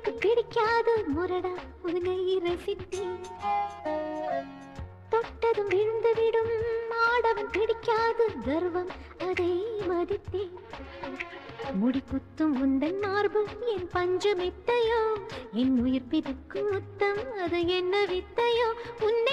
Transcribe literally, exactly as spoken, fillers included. पंचम उन्न